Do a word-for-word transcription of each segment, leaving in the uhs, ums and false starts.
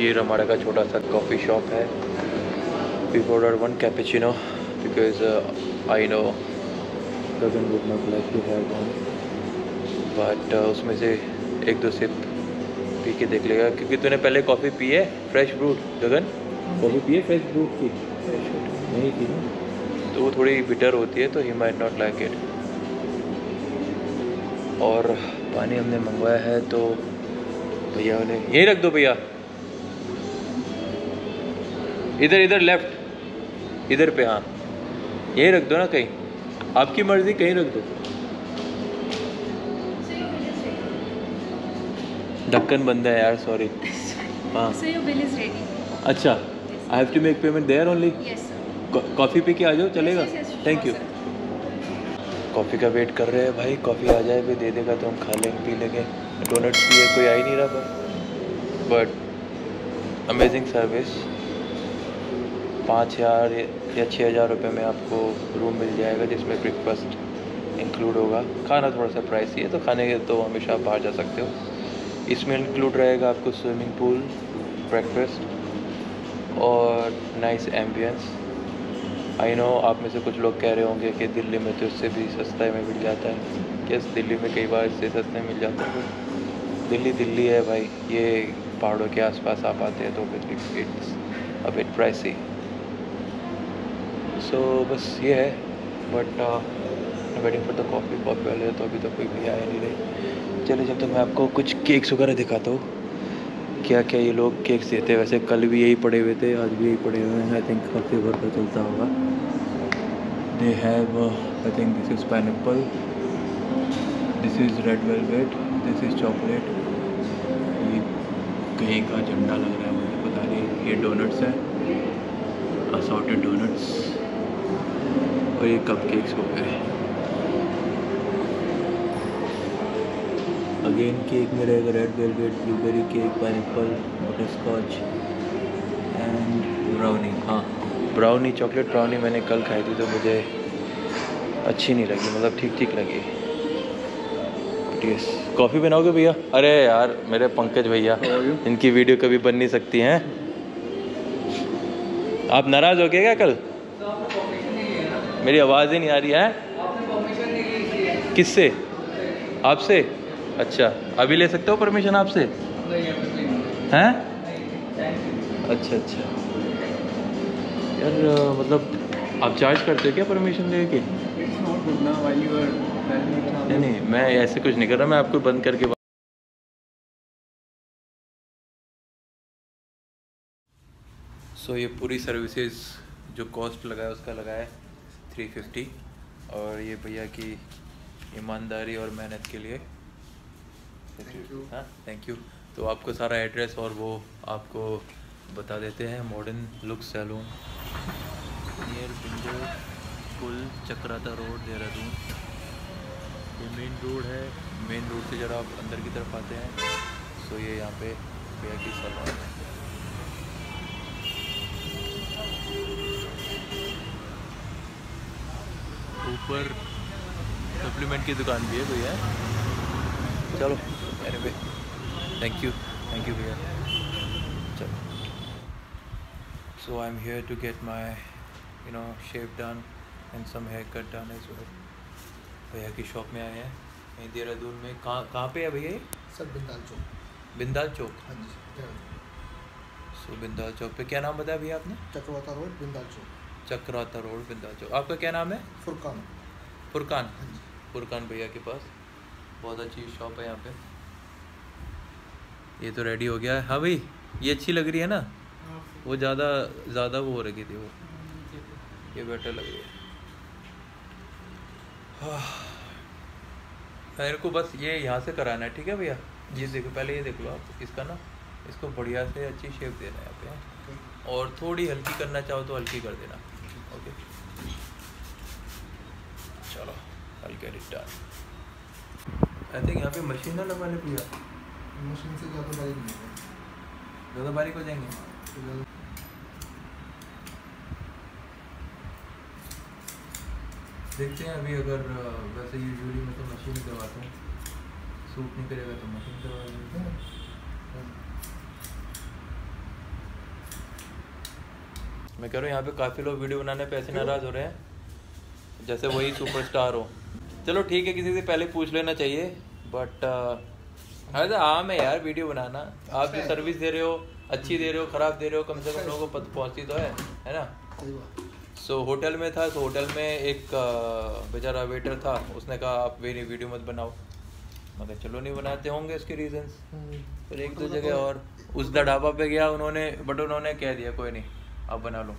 ये हमारा का छोटा सा कॉफ़ी शॉप है। We order one cappuccino because I know Gagan would not like to have one, but उसमें से एक दो सिप पी के देख लेगा क्योंकि तूने पहले कॉफ़ी पी है फ्रेश ब्रूड। गगन कॉफ़ी पी है फ्रेश ब्रूड की? नहीं पी तो वो थोड़ी बिटर होती है तो he might not like it. और पानी हमने मंगवाया है तो भैया ने यहीं रख दो भैया, इधर इधर लेफ्ट इधर पे, हाँ यहीं रख दो ना, कहीं आपकी मर्जी कहीं रख दो। ढक्कन बंद है यार, सॉरी। हाँ अच्छा, I have to make payment there only. Coffee पी के आ जाओ, चलेगा? Thank you. कॉफ़ी का वेट कर रहे हैं भाई, कॉफ़ी आ जाए फिर दे देगा तो हम खा लेंगे पी लेंगे। डोनट्स भी है, कोई आ ही नहीं रहा पर बट अमेजिंग सर्विस। पाँच हज़ार या छः हज़ार रुपये में आपको रूम मिल जाएगा जिसमें ब्रेकफास्ट इंक्लूड होगा। खाना थोड़ा सा प्राइसी है तो खाने के तो हमेशा आप बाहर जा सकते हो। इसमें इंक्लूड रहेगा आपको स्विमिंग पूल, ब्रेकफास्ट और नाइस एम्बियंस। आई नो आप में से कुछ लोग कह रहे होंगे कि दिल्ली में तो इससे भी सस्ते में मिल जाता है। यस, दिल्ली में कई बार इससे सस्ते मिल जाता है। दिल्ली दिल्ली है भाई, ये पहाड़ों के आसपास आप आते हैं तो it's a bit pricey. So बस ये है, but waiting for the coffee. Coffee वाले तो अभी तो कोई भी आया नहीं रहे। चले जब तक मैं आपको कुछ केक्स वगैरह दिखाता हूँ क्या क्या ये लोग केक्स देते हैं। वैसे कल भी यही पड़े हुए थे, आज भी यही पड़े हुए हैं। आई थिंक हफ्ते भर का चलता होगा। They have, uh, I think this is pineapple, this is red velvet, this is chocolate. ये कहीं का झंडा लग रहा है मुझे पता नहीं। ये डोनट्स है, असॉर्टेड डोनट्स, और ये कपकेक्स हो गए। अगेन केक में रहेगा red velvet, blueberry cake, pineapple, butterscotch and brownie. हाँ ब्राउनी, चॉकलेट ब्राउनी मैंने कल खाई थी तो मुझे अच्छी नहीं लगी, मतलब ठीक ठीक लगी। यस, कॉफ़ी बनाओगे भैया? अरे यार मेरे पंकज भैया, इनकी वीडियो कभी बन नहीं सकती हैं। आप नाराज़ हो गए क्या कल? मेरी आवाज़ ही नहीं आ रही है किससे? आपसे? अच्छा, अभी ले सकते हो परमिशन आपसे? हैं? अच्छा अच्छा यार, मतलब आप चार्ज करते हो क्या परमिशन लेके? नहीं नहीं, मैं ऐसे कुछ नहीं कर रहा, मैं आपको बंद करके। सो so, ये पूरी सर्विसेज जो कॉस्ट लगाया उसका लगाया थ्री फिफ्टी, और ये भैया की ईमानदारी और मेहनत के लिए हाँ थैंक यू। तो आपको सारा एड्रेस और वो आपको बता देते हैं। Modern looks salon near Bindal पुल, चक्राता रोड, देहरादून। ये मेन रोड है, मेन रोड से जरा आप अंदर की तरफ आते हैं। सो ये यहाँ पे भैया की सैलून है। ऊपर सप्लीमेंट की दुकान भी है भैया। चलो anyway, thank you thank you भैया। चलो so I'm here to get my you know shape done and some haircut done as well। भैया की शॉप में आए हैं यहीं देहरादून में। कहाँ कहाँ पे है भैया? सर बिंदाल चौक। बिंदाल चौक, हाँ जी। सो बिंदाल चौक पे क्या नाम बताया भैया आपने? चक्राता रोड बिंदाल चौक। चक्राता रोड बिंदाल चौक। आपका क्या नाम है? फुरकान। फुरकान, हाँ जी। फुरकान भैया के पास बहुत अच्छी शॉप है यहाँ पे। ये तो रेडी हो गया है। हाँ भाई ये अच्छी लग रही है ना, वो ज़्यादा ज़्यादा वो हो रही थी, वो ये बेटर लग रही है मेरे को। बस ये यहाँ से कराना है, ठीक है भैया? ये देखो पहले ये देख लो आप इसका ना, इसको बढ़िया से अच्छी शेप देना है यहाँ पे, और थोड़ी हल्की करना चाहो तो हल्की कर देना। ओके चलो हल्के रिटर्न। आई थिंक यहाँ पे मशीन ना लगाने भैया, मशीन से ज़्यादा बारीक नहीं, ज़्यादा बारीक हो जाएंगे। देखते हैं अभी, अगर वैसे यूजुअली मैं तो मशीन ही करवाता हूँ, सूट नहीं करेगा तो मशीन करवा लेते हैं। मैं कह रहा हूँ यहाँ पे काफ़ी लोग वीडियो बनाने पे ऐसे नाराज़ हो रहे हैं जैसे वही सुपरस्टार हो। चलो ठीक है, किसी से पहले पूछ लेना चाहिए, बट अरे आम है यार वीडियो बनाना। आप जो सर्विस दे रहे हो, अच्छी दे रहे हो, ख़राब दे रहे हो, कम से कम लोगों को पहुँचती तो है, है ना। सो so, होटल में था, तो होटल में एक बेचारा वेटर था, उसने कहा आप मेरी वीडियो मत बनाओ। मगर चलो नहीं बनाते होंगे उसके रीजंस। फिर एक दो जगह और उस ढाबा पे गया उन्होंने, बट उन्होंने कह दिया कोई नहीं आप बना लो।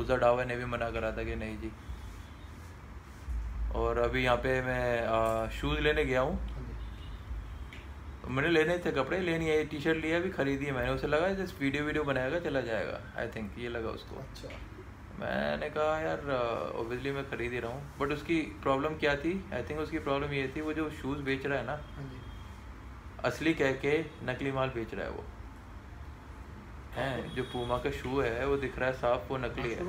उस ढाबा ने भी मना करा था कि नहीं जी। और अभी यहाँ पे मैं शूज़ लेने गया हूँ, मैंने लेने थे कपड़े, लेनी है टी शर्ट लिया, अभी खरीदी मैंने। उसे लगा जस्ट वीडियो वीडियो बनाएगा चला जाएगा, आई थिंक ये लगा उसको। अच्छा, मैंने कहा यार ओबियसली मैं खरीद ही रहा हूँ, बट उसकी प्रॉब्लम क्या थी, आई थिंक उसकी प्रॉब्लम ये थी वो जो शूज़ बेच रहा है ना, असली कह के नकली माल बेच रहा है वो। हैं जो पूमा का शू है वो दिख रहा है साफ, वो नकली है,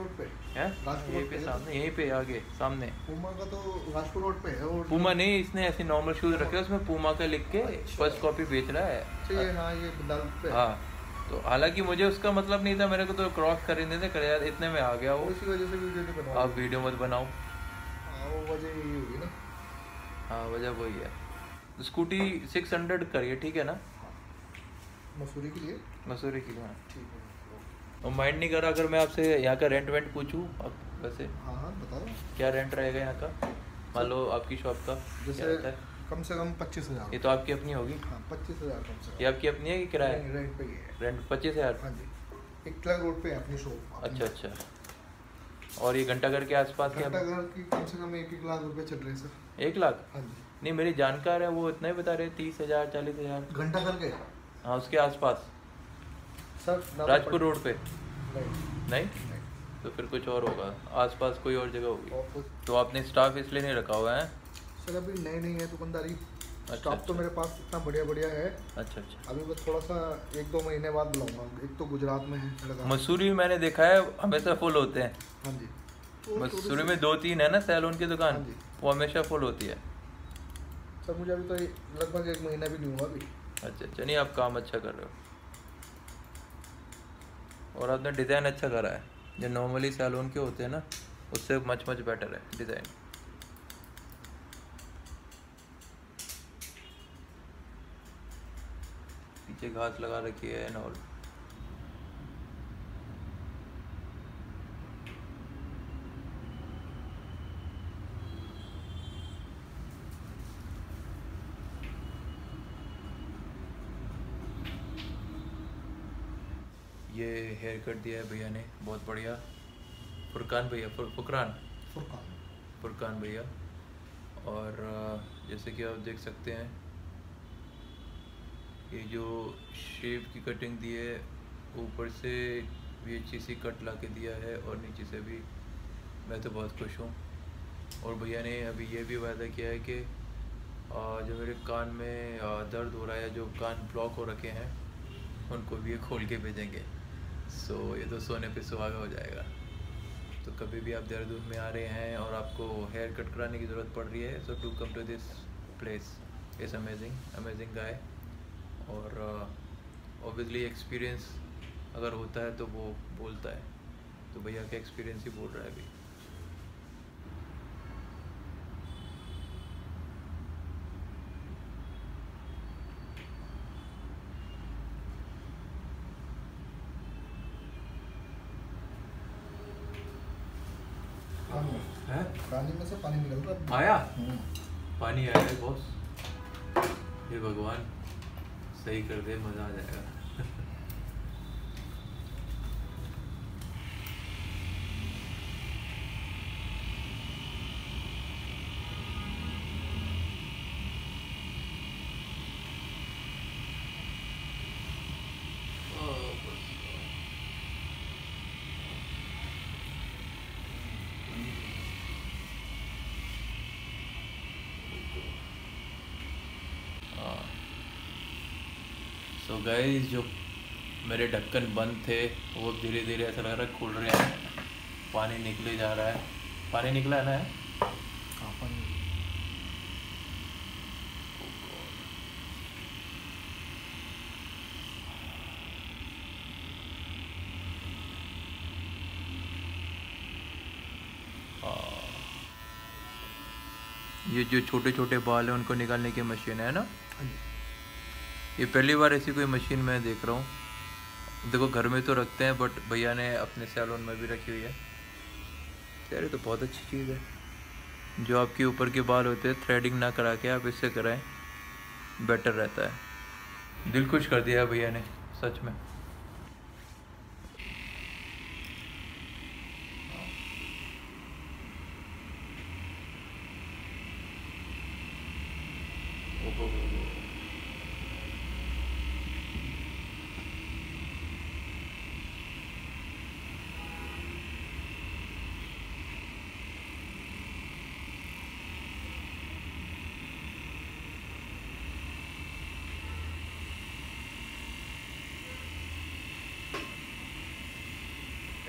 है? यहीं पे सामने, यहीं पे आगे सामने पूमा का, तो राजपुर रोड पे है। पूमा नहीं, इसने ऐसे नॉर्मल शूज रखे उसमें पूमा का लिख के फर्स्ट कॉपी बेच रहा है। हाँ, तो हालांकि मुझे उसका मतलब नहीं था, मेरे को तो क्रॉस कर ही नहीं था, कर यार इतने में आ गया वो, इसी वजह से वीडियो नहीं बनाओ, आप वीडियो मत बनाओ। हाँ वो वजह यही होगी ना। हाँ वजह वही है। स्कूटी सिक्स हंड्रेड करिए, ठीक है ना। मसूरी के लिए, मसूरी के लिए। हाँ ठीक है। और माइंड नहीं करा अगर मैं आपसे यहाँ का रेंट वेंट पूछूँ आप वैसे? हाँ हाँ बताओ, क्या रेंट रहेगा यहाँ का, मान लो आपकी शॉप का? जैसे कम से कम पच्चीस हज़ार। ये तो आपकी अपनी होगी? हाँ पच्चीस हज़ार कम से कम। ये आपकी अपनी है कि किराया? रेंट पे है। रेंट पच्चीस हज़ार? हाँ जी, एक क्लब रोड पे है अपनी शॉप। अच्छा अच्छा। और ये घंटा घर के आसपास? घंटा घर की कम से कम एक एक लाख रुपए चल रहे हैं सर। एक लाख? हाँ जी। नहीं मेरे जानकार है वो इतना ही बता रहे, तीस हज़ार चालीस हज़ार घंटा घर के। हाँ उसके आस पास सर, राजपुर रोड पे नहीं तो फिर कुछ और होगा आस पास, कोई और जगह होगी। तो आपने स्टाफ इसलिए नहीं रखा हुआ है? अभी नई नई है दुकानदारी। अच्छा, स्टाफ अच्छा। तो मेरे पास इतना बढ़िया बढ़िया है। अच्छा अच्छा। अभी बस थोड़ा सा एक दो महीने बाद बुलाऊंगा। एक तो गुजरात में है, मसूरी मैंने देखा है हमेशा फुल होते हैं। हाँ जी, तो मसूरी में दो तीन है ना सैलून की दुकान। हाँ जी, वो हमेशा फुल होती है सर। मुझे अभी तो लगभग एक महीना भी नहीं हुआ अभी। अच्छा अच्छा, नहीं आप काम अच्छा कर रहे हो, और आपने डिज़ाइन अच्छा करा है। जो नॉर्मली सैलून के होते हैं ना उससे मच मच बेटर है डिज़ाइन। पीछे घास लगा रखी है एंड ऑल। ये हेयर कट दिया है भैया ने, बहुत बढ़िया। फुरकान भैया, फुरकान फुरकान फुरकान भैया। और जैसे कि आप देख सकते हैं ये जो शेप की कटिंग दी है, ऊपर से भी अच्छी सी कट ला के दिया है और नीचे से भी। मैं तो बहुत खुश हूँ। और भैया ने अभी ये भी वादा किया है कि जो मेरे कान में दर्द हो रहा है, जो कान ब्लॉक हो रखे हैं, उनको भी ये खोल के भेजेंगे। सो ये तो सोने पे सुहागा हो जाएगा। तो कभी भी आप देहरादून में आ रहे हैं और आपको हेयर कट कराने की ज़रूरत पड़ रही है, so to come to this place, is amazing amazing guy. और ऑब्वियसली uh, एक्सपीरियंस अगर होता है तो वो बोलता है, तो भैया का एक्सपीरियंस ही बोल रहा है अभी। है? पानी में से पानी निकल रहा है। आया पानी, आया है बॉस। ये भगवान सही कर दे, मजा आ जाएगा। तो गाइस जो मेरे ढक्कन बंद थे वो धीरे धीरे ऐसा लग रहा है खुल रहे हैं, पानी निकले जा रहा है। पानी निकला है ना? हाँ पानी। ये जो छोटे छोटे बाल हैं उनको निकालने की मशीन है ना, ये पहली बार ऐसी कोई मशीन मैं देख रहा हूँ। देखो घर में तो रखते हैं बट भैया ने अपने सैलून में भी रखी हुई है। यार ये तो बहुत अच्छी चीज़ है, जो आपके ऊपर के बाल होते हैं थ्रेडिंग ना करा के आप इससे कराएं, बेटर रहता है। दिल खुश कर दिया भैया ने सच में।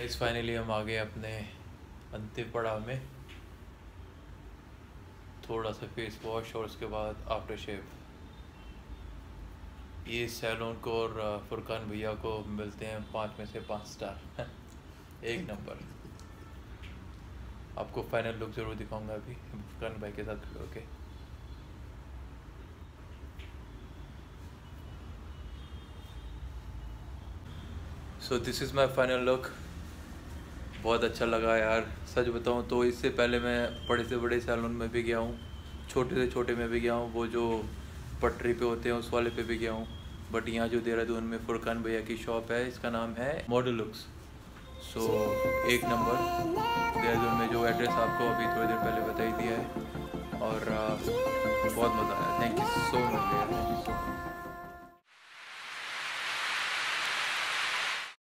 इस फाइनली हम आ गए अपने अंतिम पड़ाव में, थोड़ा सा फेस वॉश और उसके बाद आफ्टर शेव। ये सैलून को और फुरकान भैया को मिलते हैं पाँच में से पाँच स्टार एक नंबर। आपको फाइनल लुक ज़रूर दिखाऊंगा अभी फुरकान भाई के साथ खड़े होके। So this is my final look. बहुत अच्छा लगा यार, सच बताऊं तो इससे पहले मैं बड़े से बड़े सैलून में भी गया हूँ, छोटे से छोटे में भी गया हूँ, वो जो पटरी पे होते हैं उस वाले पे भी गया हूँ, बट यहाँ जो देहरादून में फुरकान भैया की शॉप है इसका नाम है मॉडर्न लुक्स। सो so, एक नंबर। देहरादून में जो एड्रेस आपको अभी थोड़ी देर पहले बता ही दिया है, और बहुत मज़ा आया। थैंक यू सो मच भैया।